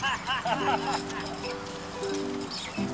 ha ha ha!